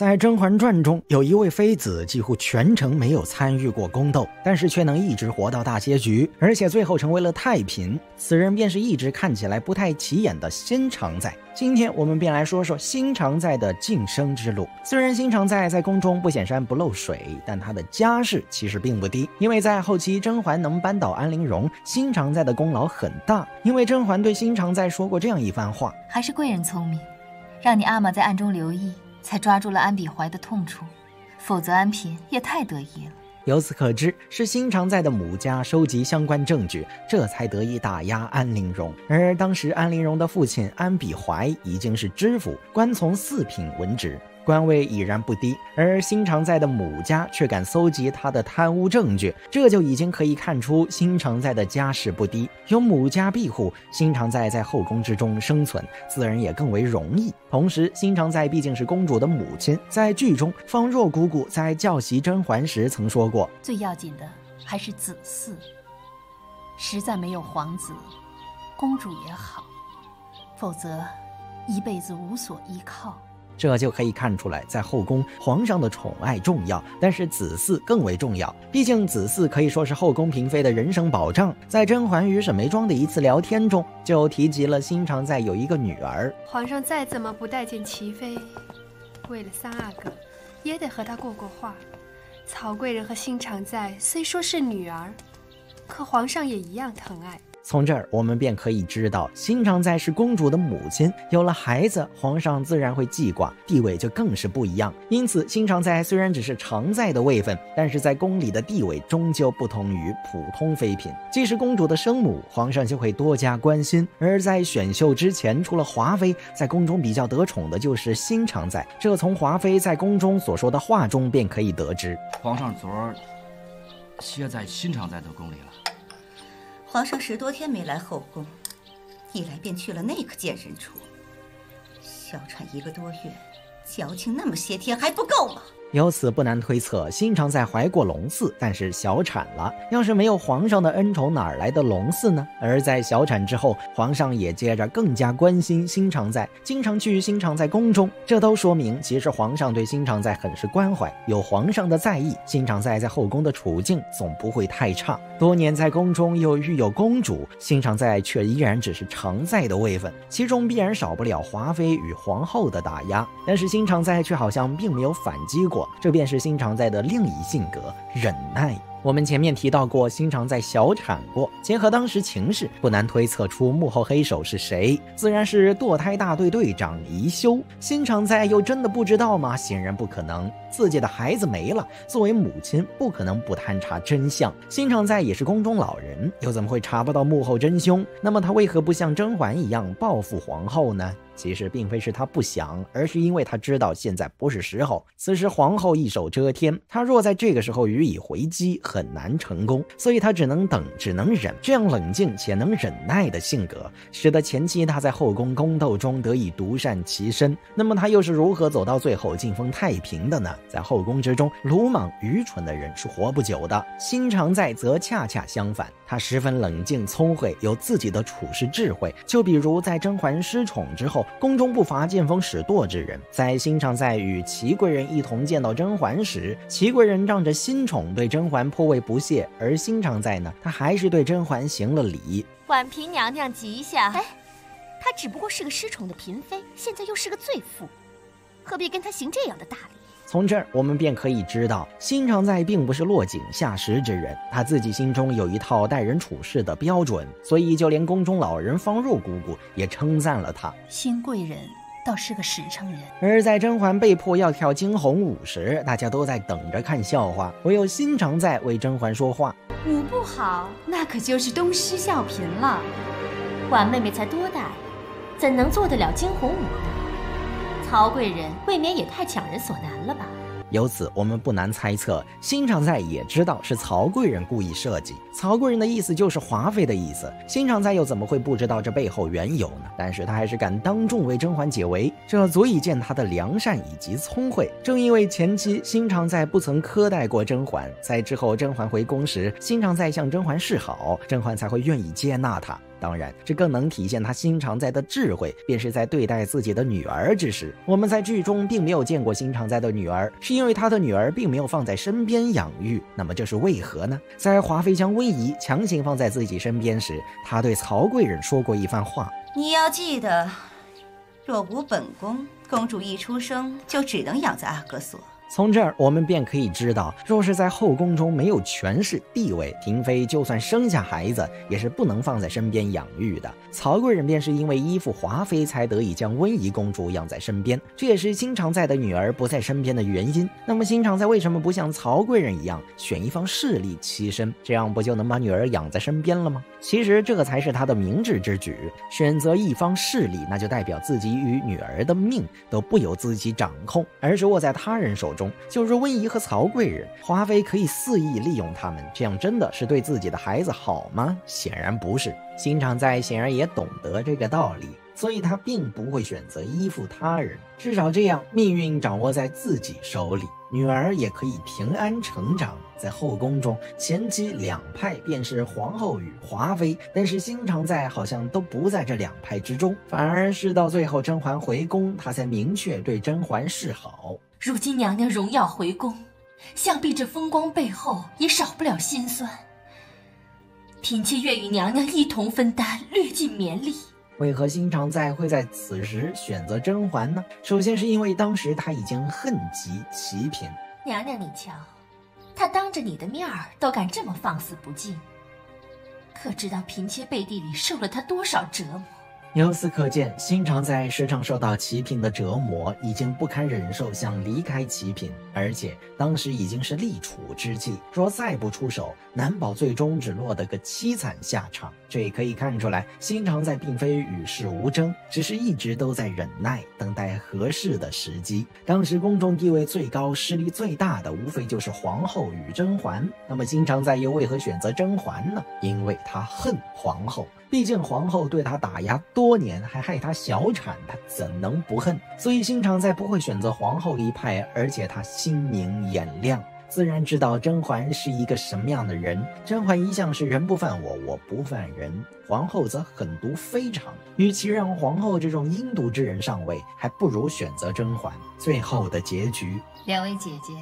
在《甄嬛传》中，有一位妃子几乎全程没有参与过宫斗，但是却能一直活到大结局，而且最后成为了太嫔。此人便是一直看起来不太起眼的新常在。今天我们便来说说新常在的晋升之路。虽然新常在在宫中不显山不漏水，但他的家世其实并不低。因为在后期甄嬛能扳倒安陵容，新常在的功劳很大。因为甄嬛对新常在说过这样一番话：“还是贵人聪明，让你阿玛在暗中留意。”才抓住了安比怀的痛处，否则安嫔也太得意了。由此可知，是新常在的母家收集相关证据，这才得以打压安陵容。而当时安陵容的父亲安比怀已经是知府，官从四品文职，官位已然不低，而新常在的母家却敢搜集他的贪污证据，这就已经可以看出新常在的家世不低。有母家庇护，新常在在后宫之中生存，自然也更为容易。同时，新常在毕竟是公主的母亲，在剧中方若姑姑在教习甄嬛时曾说过：“最要紧的还是子嗣，实在没有皇子，公主也好，否则一辈子无所依靠。”这就可以看出来，在后宫，皇上的宠爱重要，但是子嗣更为重要。毕竟子嗣可以说是后宫嫔妃的人生保障。在甄嬛与沈眉庄的一次聊天中，就提及了新常在有一个女儿。皇上再怎么不待见齐妃，为了三阿哥，也得和他过过话。曹贵人和新常在虽说是女儿，可皇上也一样疼爱。从这儿我们便可以知道，新常在是公主的母亲，有了孩子，皇上自然会记挂，地位就更是不一样。因此，新常在虽然只是常在的位分，但是在宫里的地位终究不同于普通妃嫔。既是公主的生母，皇上就会多加关心。而在选秀之前，除了华妃，在宫中比较得宠的就是新常在，这从华妃在宫中所说的话中便可以得知。皇上昨儿歇在新常在的宫里了。皇上10多天没来后宫，一来便去了那个贱人处，小产1个多月，矫情那么些天还不够吗？由此不难推测，新常在怀过龙嗣，但是小产了。要是没有皇上的恩宠，哪来的龙嗣呢？而在小产之后，皇上也接着更加关心新常在，经常去新常在宫中，这都说明其实皇上对新常在很是关怀。有皇上的在意，新常在在后宫的处境总不会太差。多年在宫中又育有公主，新常在却依然只是常在的位分，其中必然少不了华妃与皇后的打压，但是新常在却好像并没有反击过。这便是新常在的另一性格——忍耐。我们前面提到过，新常在小产过，结合当时情势，不难推测出幕后黑手是谁，自然是堕胎大队队长宜修。新常在又真的不知道吗？显然不可能，自己的孩子没了，作为母亲不可能不探查真相。新常在也是宫中老人，又怎么会查不到幕后真凶？那么他为何不像甄嬛一样报复皇后呢？其实并非是他不想，而是因为他知道现在不是时候。此时皇后一手遮天，他若在这个时候予以回击，很难成功，所以他只能等，只能忍。这样冷静且能忍耐的性格，使得前期他在后宫宫斗中得以独善其身。那么他又是如何走到最后晋封太平的呢？在后宫之中，鲁莽愚蠢的人是活不久的。新常在则恰恰相反，他十分冷静聪慧，有自己的处世智慧。就比如在甄嬛失宠之后，宫中不乏见风使舵之人。在新常在与祺贵人一同见到甄嬛时，祺贵人仗着新宠对甄嬛颇为不屑，而新常在呢，他还是对甄嬛行了礼。婉嫔娘娘吉祥。哎，她只不过是个失宠的嫔妃，现在又是个罪妇，何必跟她行这样的大礼？从这儿我们便可以知道，新常在并不是落井下石之人，他自己心中有一套待人处事的标准，所以就连宫中老人方若姑姑也称赞了他。新贵人倒是个实诚人。而在甄嬛被迫要跳惊鸿舞时，大家都在等着看笑话，唯有新常在为甄嬛说话。舞不好，那可就是东施效颦了。婉妹妹才多大呀，怎能做得了惊鸿舞呢？曹贵人未免也太强人所难了吧。由此我们不难猜测，新常在也知道是曹贵人故意设计。曹贵人的意思就是华妃的意思，新常在又怎么会不知道这背后缘由呢？但是他还是敢当众为甄嬛解围，这足以见他的良善以及聪慧。正因为前期新常在不曾苛待过甄嬛，在之后甄嬛回宫时，新常在向甄嬛示好，甄嬛才会愿意接纳他。当然，这更能体现他新常在的智慧，便是在对待自己的女儿之时。我们在剧中并没有见过新常在的女儿，是因为他的女儿并没有放在身边养育。那么这是为何呢？在华妃将威仪强行放在自己身边时，他对曹贵人说过一番话：“你要记得，若无本宫，公主一出生就只能养在阿哥所。”从这儿，我们便可以知道，若是在后宫中没有权势地位，嫔妃就算生下孩子，也是不能放在身边养育的。曹贵人便是因为依附华妃，才得以将温宜公主养在身边，这也是新常在的女儿不在身边的原因。那么新常在为什么不像曹贵人一样选一方势力栖身，这样不就能把女儿养在身边了吗？其实这才是他的明智之举，选择一方势力，那就代表自己与女儿的命都不由自己掌控，而是握在他人手中。就是温宜和曹贵人，华妃可以肆意利用他们，这样真的是对自己的孩子好吗？显然不是。新常在显然也懂得这个道理，所以他并不会选择依附他人，至少这样命运掌握在自己手里，女儿也可以平安成长。在后宫中，前期两派便是皇后与华妃，但是新常在好像都不在这两派之中，反而是到最后甄嬛回宫，他才明确对甄嬛示好。如今娘娘荣耀回宫，想必这风光背后也少不了辛酸，嫔妾愿与娘娘一同分担，略尽绵力。为何新常在会在此时选择甄嬛呢？首先是因为当时他已经恨极其嫔。娘娘你瞧，他当着你的面儿都敢这么放肆不敬，可知道嫔妾背地里受了他多少折磨？由此可见，新常在时常受到齐嫔的折磨，已经不堪忍受，想离开齐嫔，而且当时已经是立储之际，若再不出手，难保最终只落得个凄惨下场。这也可以看出来，新常在并非与世无争，只是一直都在忍耐，等待合适的时机。当时宫中地位最高、势力最大的，无非就是皇后与甄嬛。那么新常在又为何选择甄嬛呢？因为他恨皇后。毕竟皇后对他打压多年，还害他小产，他怎能不恨？所以新常在不会选择皇后一派，而且他心明眼亮，自然知道甄嬛是一个什么样的人。甄嬛一向是人不犯我，我不犯人，皇后则狠毒非常，与其让皇后这种阴毒之人上位，还不如选择甄嬛。最后的结局，两位姐姐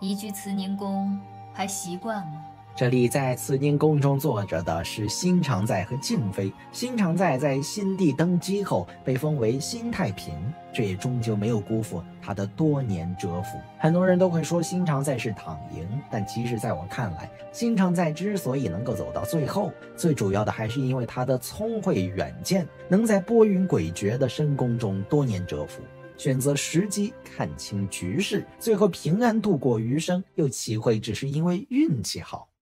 移居慈宁宫还习惯吗？这里在慈宁宫中坐着的是新常在和静妃。新常在在新帝登基后被封为新太平，这也终究没有辜负他的多年蛰伏。很多人都会说新常在是躺赢，但其实在我看来，新常在之所以能够走到最后，最主要的还是因为他的聪慧远见，能在波云诡谲的深宫中多年蛰伏，选择时机，看清局势，最后平安度过余生，又岂会只是因为运气好？